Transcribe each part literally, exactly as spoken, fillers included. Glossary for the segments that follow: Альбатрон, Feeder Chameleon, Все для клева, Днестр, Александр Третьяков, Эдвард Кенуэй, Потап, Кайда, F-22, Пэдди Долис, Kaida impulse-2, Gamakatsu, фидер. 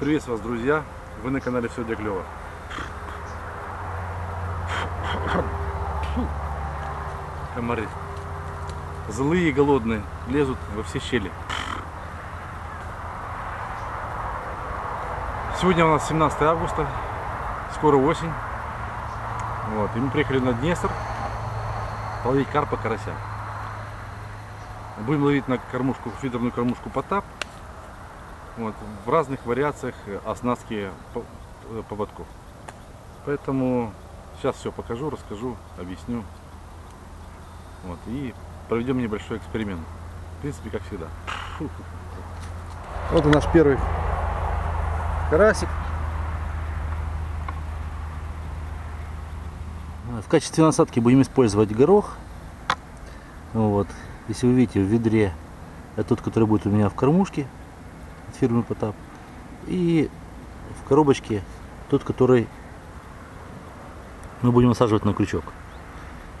Приветствую вас, друзья! Вы на канале «Все для клёва». Комары. Злые и голодные лезут во все щели. Сегодня у нас семнадцатое августа, скоро осень. Вот. И мы приехали на Днестр ловить карпа, карася. Будем ловить на кормушку, фидерную кормушку Потап. Вот, в разных вариациях оснастки поводков. Поэтому сейчас все покажу, расскажу, объясню. Вот, и проведем небольшой эксперимент. В принципе, как всегда. Вот и наш первый карасик. В качестве насадки будем использовать горох. Вот. Если вы видите, в ведре это тот, который будет у меня в кормушке от фирмы Потап. И в коробочке тот, который мы будем насаживать на крючок.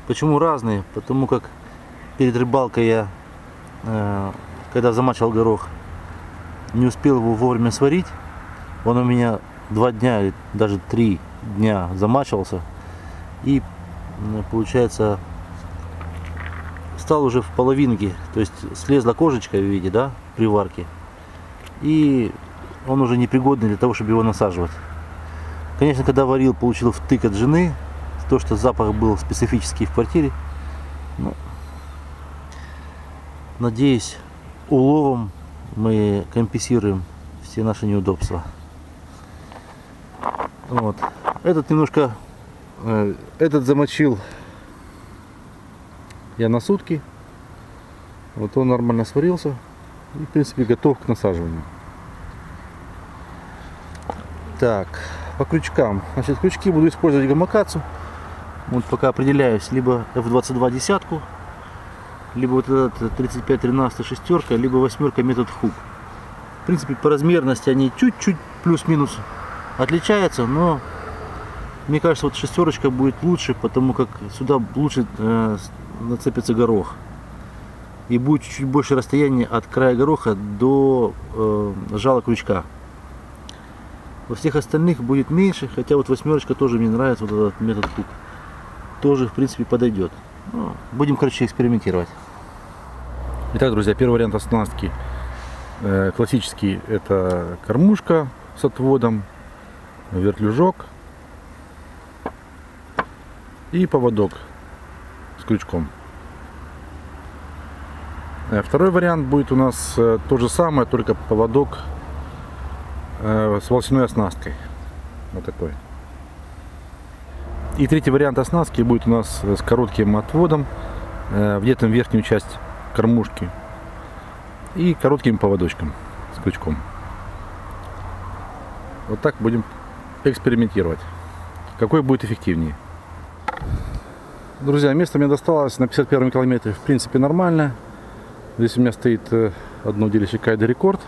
Почему разные? Потому как перед рыбалкой я, э, когда замачивал горох, не успел его вовремя сварить. Он у меня два дня или даже три дня замачивался. И получается стал уже в половинке, то есть слезла кожечка, видите, да, при варке. И он уже непригодный для того, чтобы его насаживать. Конечно, когда варил, получил втык от жены, то, что запах был специфический в квартире. Но, надеюсь, уловом мы компенсируем все наши неудобства. Вот. Этот немножко, этот замочил я на сутки. Вот он нормально сварился. И, в принципе, готов к насаживанию. Так, по крючкам. Значит, крючки буду использовать Gamakatsu. Вот пока определяюсь. Либо эф двадцать два десятку, либо вот этот тридцать пять тринадцать шестерка, либо восьмерка метод хук. В принципе, по размерности они чуть-чуть плюс-минус отличаются, но мне кажется, вот шестерочка будет лучше, потому как сюда лучше э, нацепится горох. И будет чуть-чуть больше расстояние от края гороха до э, жала крючка. Во всех остальных будет меньше, хотя вот восьмерочка тоже мне нравится, вот этот метод хук. Тоже, в принципе, подойдет. Ну, будем, короче, экспериментировать. Итак, друзья, первый вариант оснастки э, классический. Это кормушка с отводом, вертлюжок и поводок с крючком. Второй вариант будет у нас то же самое, только поводок с волосяной оснасткой. Вот такой. И третий вариант оснастки будет у нас с коротким отводом, вдетым в верхнюю часть кормушки и коротким поводочком с крючком. Вот так будем экспериментировать. Какой будет эффективнее. Друзья, место мне досталось на пятьдесят первом километре, в принципе, нормально. Здесь у меня стоит одно удилище Кайда Рекорд.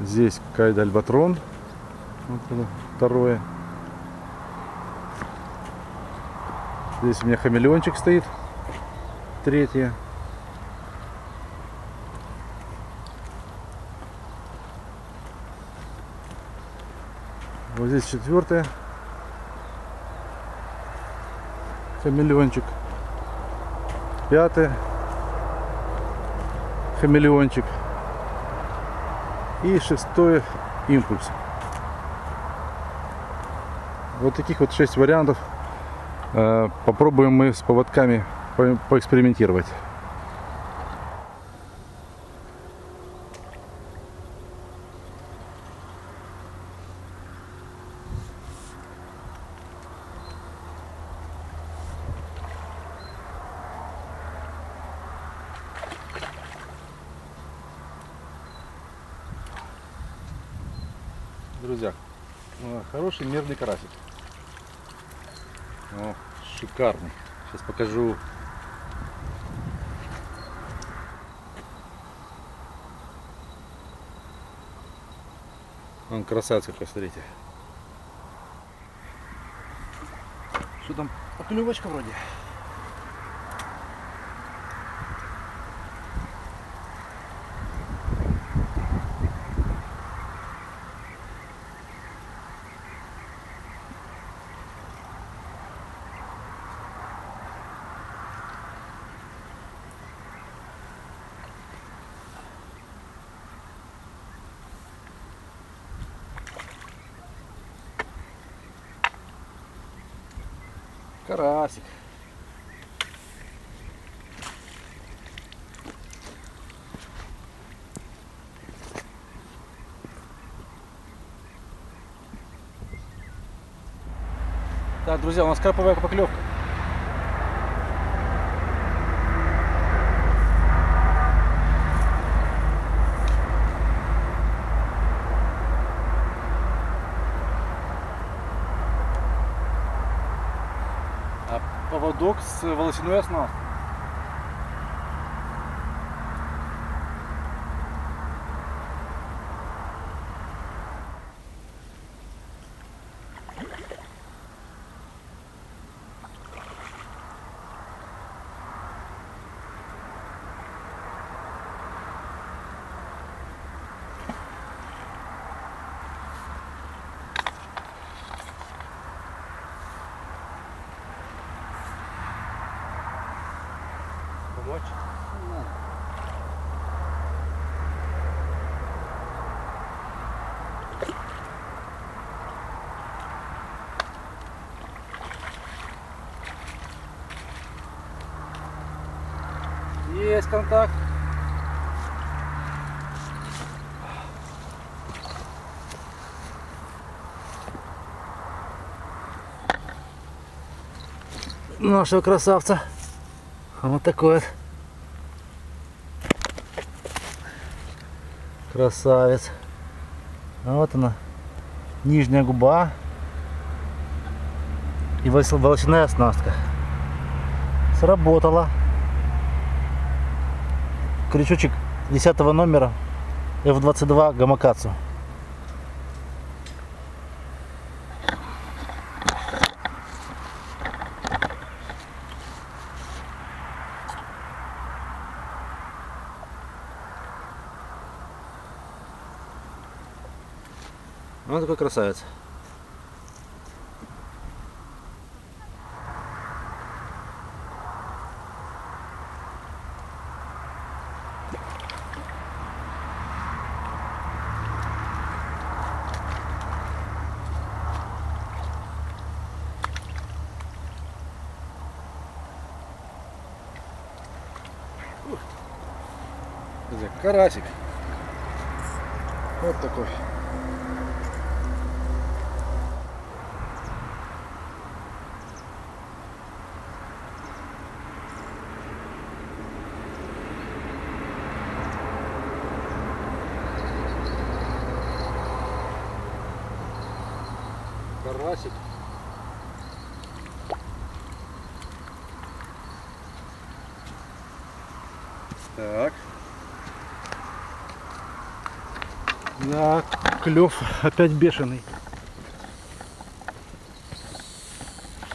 Здесь Кайда Альбатрон. Вот оно, второе. Здесь у меня хамелеончик стоит. Третье. Вот здесь четвертое. Хамелеончик. Пятое. Хамелеончик. И шестой импульс. Вот таких вот шесть вариантов. Попробуем мы с поводками по поэкспериментировать. Друзья, хороший мерный карасик. О, шикарный. Сейчас покажу. Он красавец, как посмотрите. Что там? Поклевочка вроде. карасик. Так, друзья, у нас карповая поклевка. А поводок с волосяной оснасткой. Есть контакт. Нашего красавца. Вот такой вот. Красавец. А вот она. Нижняя губа. И волосяная оснастка. Сработала. Крючочек десятого номера эф двадцать два Gamakatsu. Он такой красавец. Карасик. Вот такой. Карасик. Так. Да, клев опять бешеный.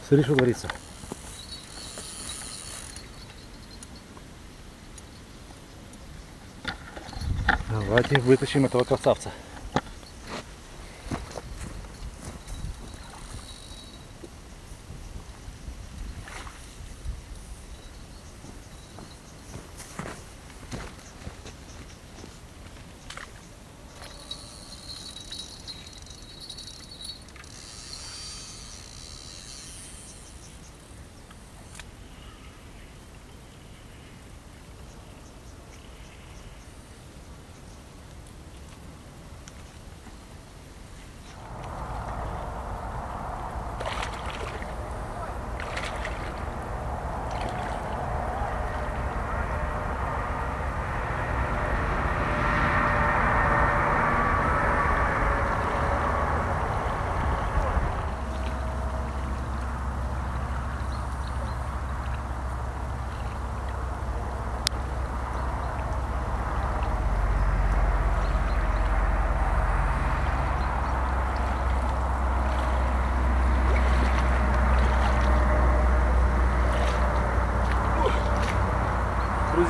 Смотри, что творится. Давайте вытащим этого красавца.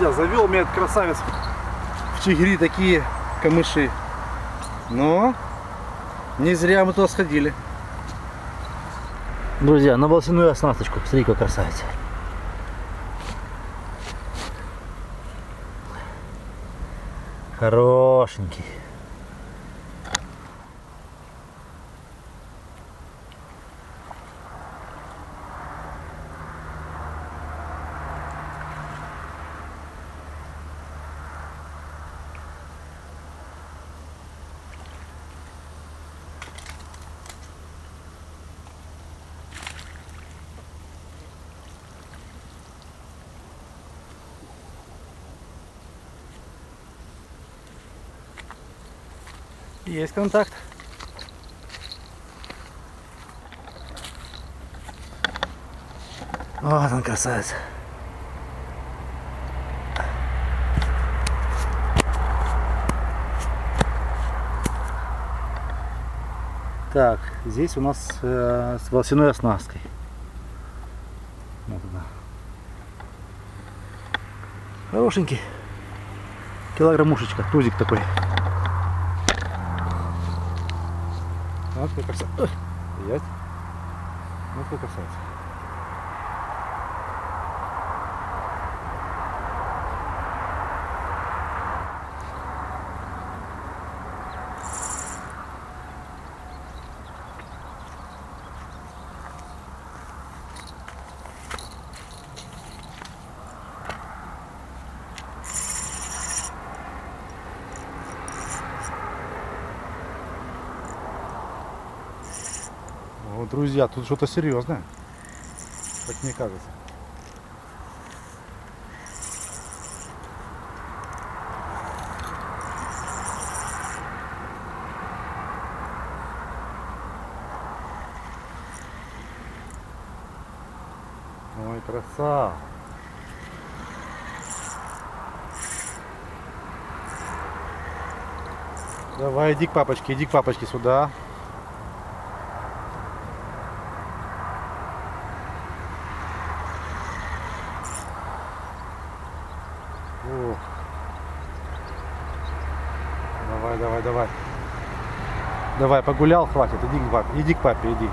Друзья, завел меня этот красавец в чигри такие камыши, но не зря мы туда сходили. Друзья, на волосяную оснасточку, смотри, какой красавец. Хорошенький. Есть контакт. Вот он, красавец. Так, здесь у нас э, с волосяной оснасткой. Вот она. Хорошенький. Килограммушечка, тузик такой. Вот какой красавец. Есть. Вот какой красавец. Друзья, тут что-то серьезное, как мне кажется. Ой, краса! Давай, иди к папочке, иди к папочке сюда. Давай, давай. Давай, погулял, хватит. Иди к папе, иди к папе, иди.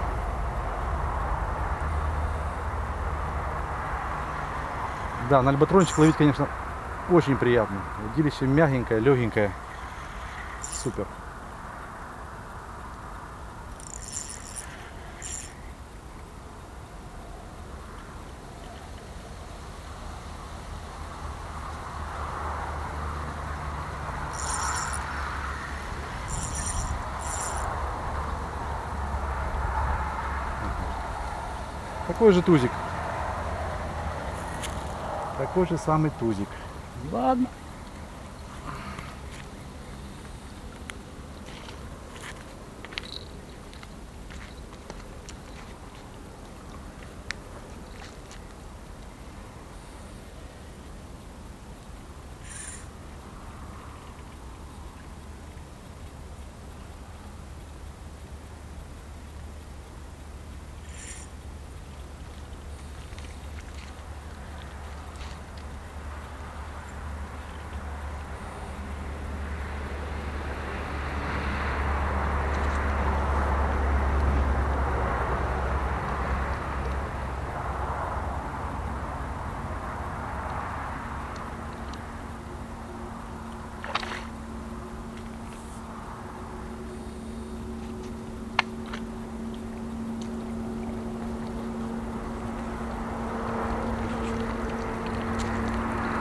Да, на альбатрончик ловить, конечно, очень приятно. Удилище мягенькое, легенькое. Супер. Такой же тузик. Такой же самый тузик. Ладно.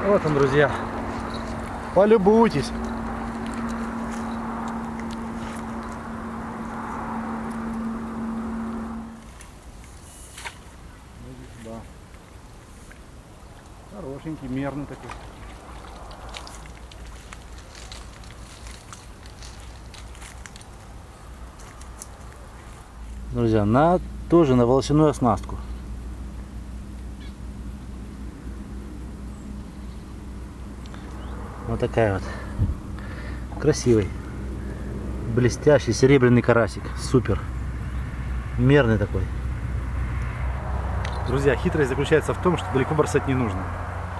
Вот он, друзья. Полюбуйтесь. Да. Хорошенький, мерный такой. Друзья, на тоже на волосяную оснастку. Вот такая вот. Красивый. Блестящий серебряный карасик. Супер. Мерный такой. Друзья, хитрость заключается в том, что далеко бросать не нужно.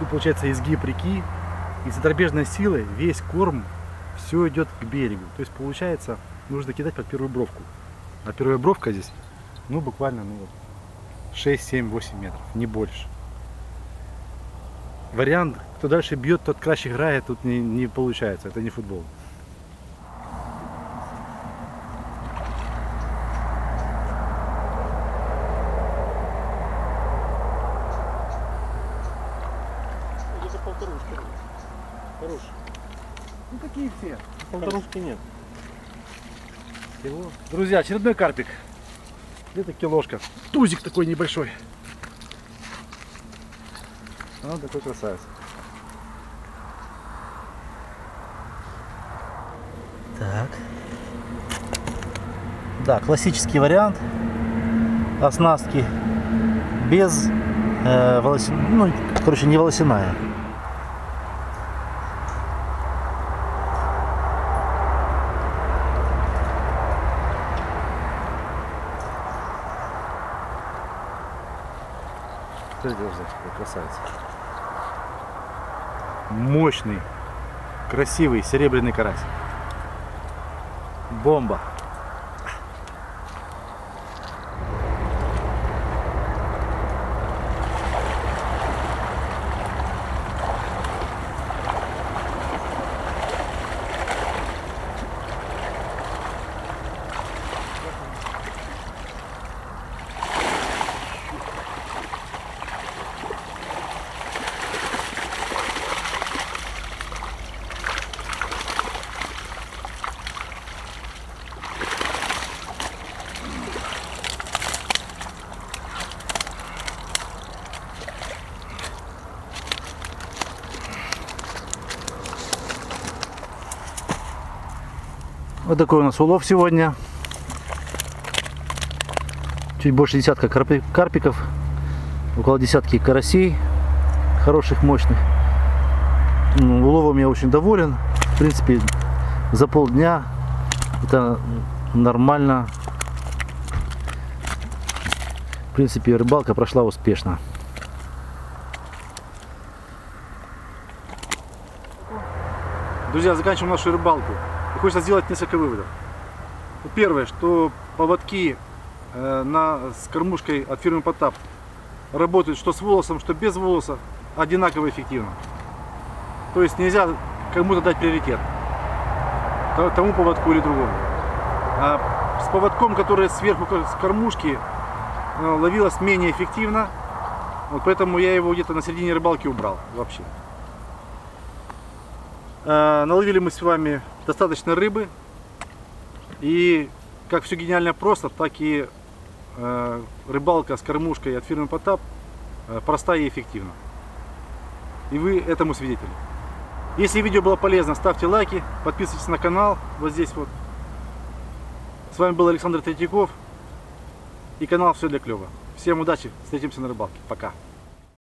Тут получается изгиб реки. И с отрабежной силы весь корм, все идет к берегу. То есть получается, нужно кидать под первую бровку. А первая бровка здесь, ну буквально ну, шесть, семь, восемь метров. Не больше. Вариант, кто дальше бьет, тот краще играет, тут не, не получается, это не футбол. Где-то полторушки. Хороший. Ну такие все. Полторушки нет. Всего. Друзья, очередной карпик. Где-то килошка. Тузик такой небольшой. Вот такой красавец. Так. Да, классический вариант оснастки без э, волосина, ну, короче, не волосяная. Красавица. Мощный, красивый серебряный карась. Бомба. Вот такой у нас улов сегодня. Чуть больше десятка карпиков, около десятки карасей, хороших, мощных. Уловом я очень доволен. В принципе, за полдня это нормально. В принципе, рыбалка прошла успешно. Друзья, заканчиваем нашу рыбалку. Хочется сделать несколько выводов. Первое, что поводки э, на, с кормушкой от фирмы Потап работают что с волосом, что без волоса одинаково эффективно. То есть нельзя кому-то дать приоритет, тому поводку или другому. А с поводком, который сверху с кормушки, э, ловилось менее эффективно, вот поэтому я его где-то на середине рыбалки убрал вообще. Э, наловили мы с вами достаточно рыбы, и как все гениально просто, так и э, рыбалка с кормушкой от фирмы Потап э, проста и эффективна. И вы этому свидетели. Если видео было полезно, ставьте лайки, подписывайтесь на канал, вот здесь вот. С вами был Александр Третьяков и канал «Все для клёва». Всем удачи, встретимся на рыбалке, пока!